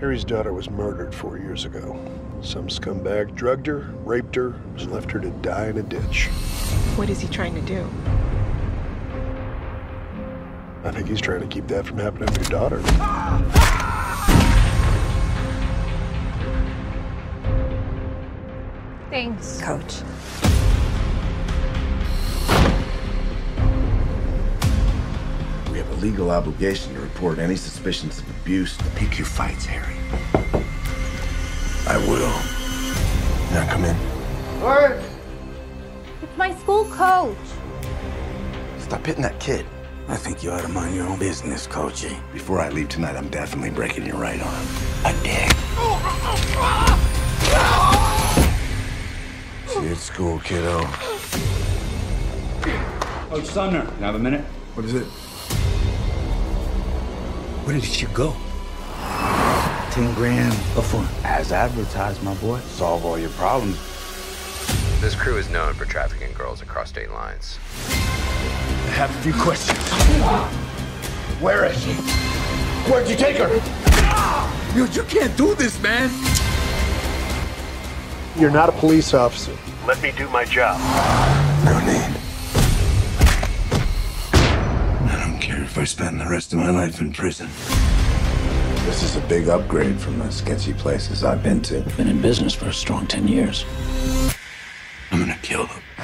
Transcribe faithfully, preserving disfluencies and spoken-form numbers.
Harry's daughter was murdered four years ago. Some scumbag drugged her, raped her, and left her to die in a ditch. What is he trying to do? I think he's trying to keep that from happening to your daughter. Ah! Ah! Thanks, Coach. We have a legal obligation to report any suspicions of abuse. Pick your fights, Harry. I will. Now come in. What? It's my school coach. Stop hitting that kid. I think you ought to mind your own business, Coachy. Before I leave tonight, I'm definitely breaking your right arm. A dick. See you at school, kiddo. Coach Sumner, can I have a minute? What is it? Where did you go? Ten grand a fun. As advertised, my boy. Solve all your problems. This crew is known for trafficking girls across state lines. I have a few questions. Where is she? Where'd you take her? Dude, you can't do this, man. You're not a police officer. Let me do my job. No need. I don't care if I spend the rest of my life in prison. This is a big upgrade from the sketchy places I've been to. Been in business for a strong ten years. I'm gonna kill them.